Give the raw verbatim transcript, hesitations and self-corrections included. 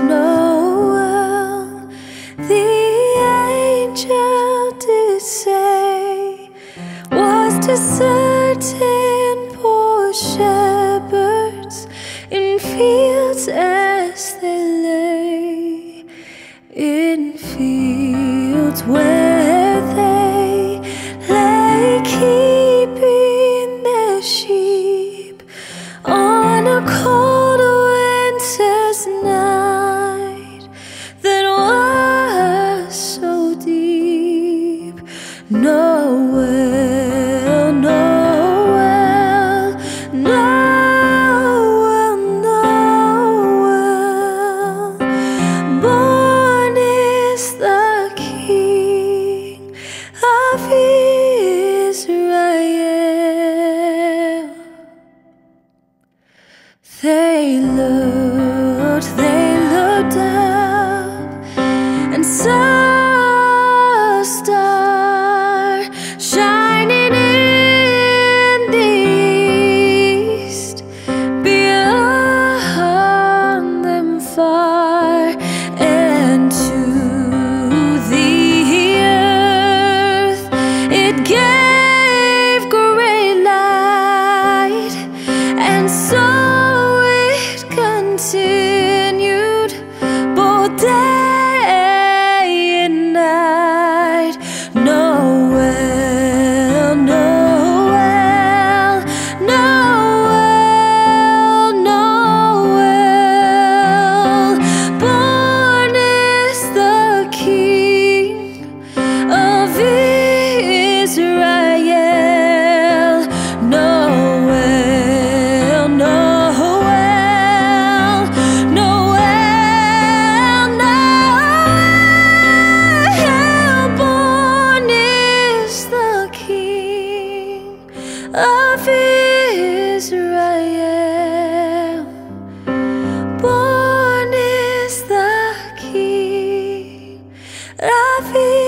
snow world, the angel did say, was to certain poor shepherds in fields as they lay, in fields where they lay keeping their sheep on a cold night that was so deep. No well, no well, no well, no well. Born is the King of Israel. They looked. They looked up and saw a star shining in the east. Beyond them far, and to the earth it gave great light, and so it continued. Of Israel, born is the King of Israel.